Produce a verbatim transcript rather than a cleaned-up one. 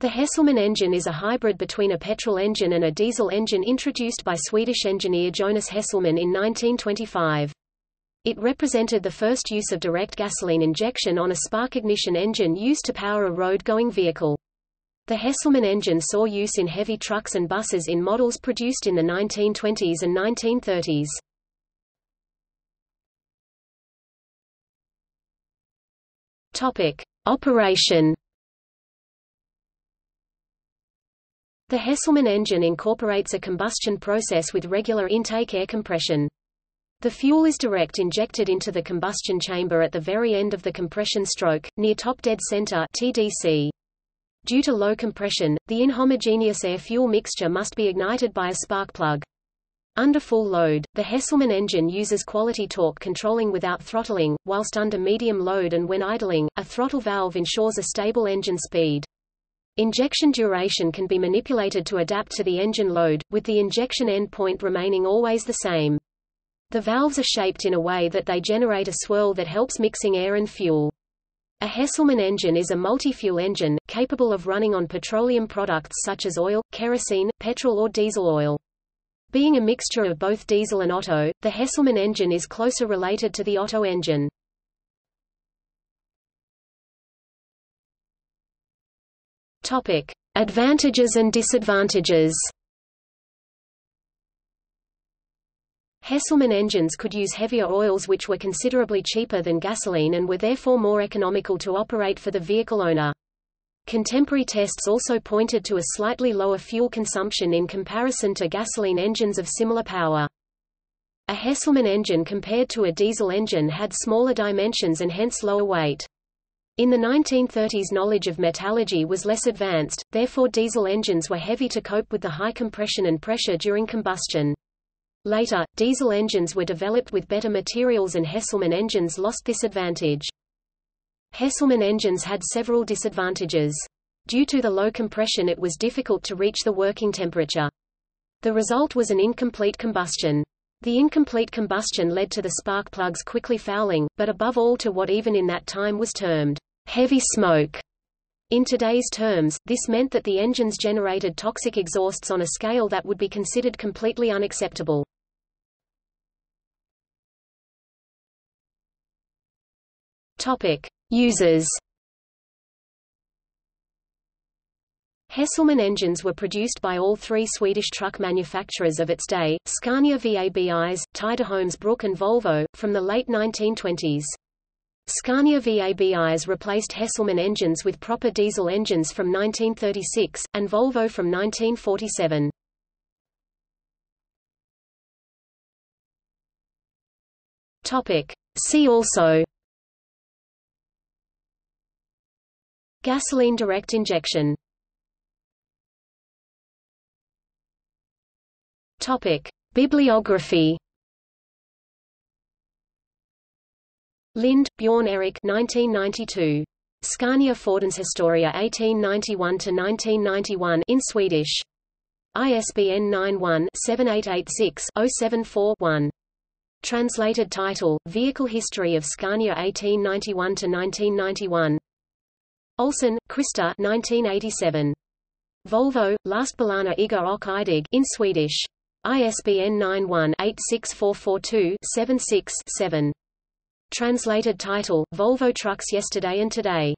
The Hesselman engine is a hybrid between a petrol engine and a diesel engine introduced by Swedish engineer Jonas Hesselman in nineteen twenty-five. It represented the first use of direct gasoline injection on a spark ignition engine used to power a road-going vehicle. The Hesselman engine saw use in heavy trucks and buses in models produced in the nineteen twenties and nineteen thirties. Topic: Operation. The Hesselman engine incorporates a combustion process with regular intake air compression. The fuel is direct injected into the combustion chamber at the very end of the compression stroke, near top dead center (T D C). Due to low compression, the inhomogeneous air-fuel mixture must be ignited by a spark plug. Under full load, the Hesselman engine uses quality torque controlling without throttling, whilst under medium load and when idling, a throttle valve ensures a stable engine speed. Injection duration can be manipulated to adapt to the engine load, with the injection end point remaining always the same. The valves are shaped in a way that they generate a swirl that helps mixing air and fuel. A Hesselman engine is a multi-fuel engine, capable of running on petroleum products such as oil, kerosene, petrol or diesel oil. Being a mixture of both diesel and Otto, the Hesselman engine is closer related to the Otto engine. Topic: Advantages and disadvantages. Hesselman engines could use heavier oils which were considerably cheaper than gasoline and were therefore more economical to operate for the vehicle owner. Contemporary tests also pointed to a slightly lower fuel consumption in comparison to gasoline engines of similar power. A Hesselman engine compared to a diesel engine had smaller dimensions and hence lower weight. In the nineteen thirties, knowledge of metallurgy was less advanced, therefore diesel engines were heavy to cope with the high compression and pressure during combustion. Later, diesel engines were developed with better materials and Hesselman engines lost this advantage. Hesselman engines had several disadvantages. Due to the low compression, it was difficult to reach the working temperature. The result was an incomplete combustion. The incomplete combustion led to the spark plugs quickly fouling, but above all to what even in that time was termed heavy smoke. In today's terms, this meant that the engines generated toxic exhausts on a scale that would be considered completely unacceptable. Topic: Users. Hesselman engines were produced by all three Swedish truck manufacturers of its day, Scania-Vabis, Tidaholms Bruk and Volvo, from the late nineteen twenties. Scania-Vabis replaced Hesselman engines with proper diesel engines from nineteen thirty-six, and Volvo from nineteen forty-seven. Topic: See also. Gasoline direct injection. Topic: Bibliography. Lind, Bjorn Erik, nineteen ninety-two. Scania Fordonshistoria eighteen ninety-one to nineteen ninety-one in Swedish. I S B N nine one, seven eight eight six, zero seven four, one. Translated title: Vehicle History of Scania eighteen ninety-one to nineteen ninety-one. Olsen, Krista, nineteen eighty-seven. Volvo, Lastbilarna Iger och Idig in Swedish. I S B N nine one, eight six four four two, seven six, seven. Translated title: Volvo Trucks Yesterday and Today.